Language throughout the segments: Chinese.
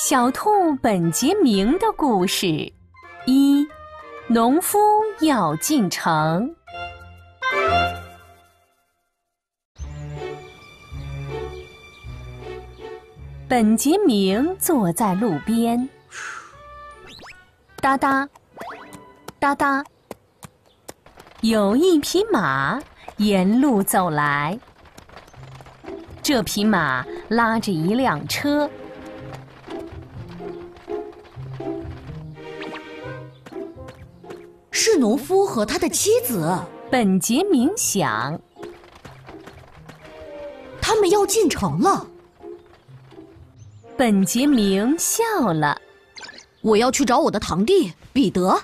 小兔本杰明的故事一，农夫要进城。本杰明坐在路边，哒哒哒哒，有一匹马沿路走来。这匹马拉着一辆车，是农夫和他的妻子。本杰明想，他们要进城了。本杰明笑了，我要去找我的堂弟彼得。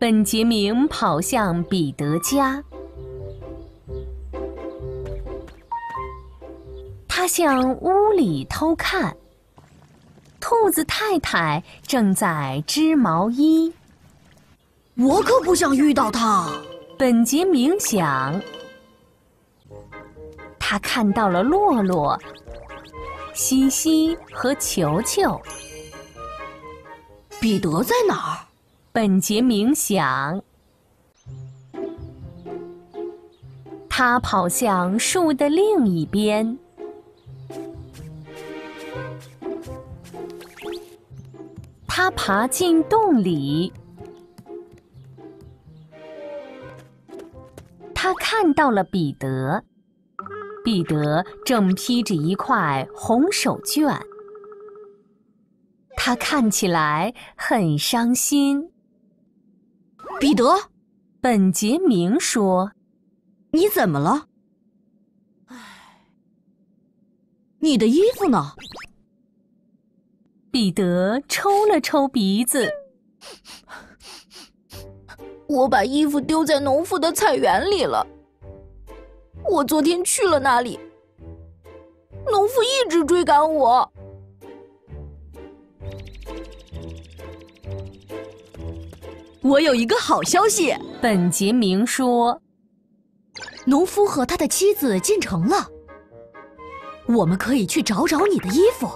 本杰明跑向彼得家，他向屋里偷看。兔子太太正在织毛衣，我可不想遇到她。本杰明想，他看到了洛洛、西西和球球。彼得在哪儿？本杰明想，他跑向树的另一边。他爬进洞里，他看到了彼得。彼得正披着一块红手绢，他看起来很伤心。彼得，本杰明说，你怎么了？你的衣服呢？彼得抽了抽鼻子，我把衣服丢在农夫的菜园里了。我昨天去了那里，农夫一直追赶我。我有一个好消息，本杰明说，农夫和他的妻子进城了，我们可以去找找你的衣服。